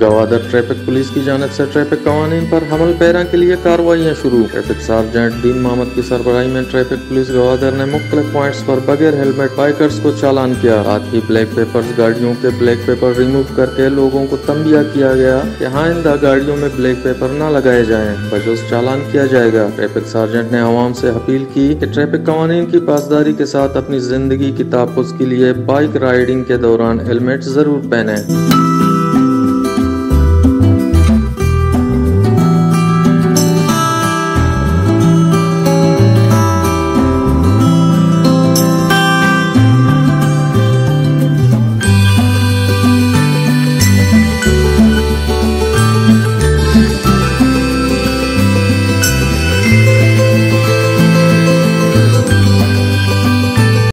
Gwadar traffic police की जानब से ट्रैफिक कवानीन पर हमल पैरा के लिए कार्रवाइयाँ शुरू। ट्रैफिक सार्जेंट दीन मोहम्मद की सरबराही में ट्रैफिक पुलिस गवादर ने मुख्तलिफ पॉइंट्स पर बगैर हेलमेट बाइकर्स को चालान किया। साथ ही ब्लैक पेपर्स गाड़ियों के ब्लैक पेपर रिमूव करके लोगों को तंबिया किया गया कि आइंदा गाड़ियों में ब्लैक पेपर न लगाए जाए, बजुज़ चालान किया जाएगा। ट्रैफिक सार्जेंट ने आवाम से अपील की कि ट्रैफिक कवानीन की पासदारी के साथ अपनी जिंदगी की तहफ़्फ़ुज़ के लिए बाइक राइडिंग के दौरान हेलमेट जरूर पहने।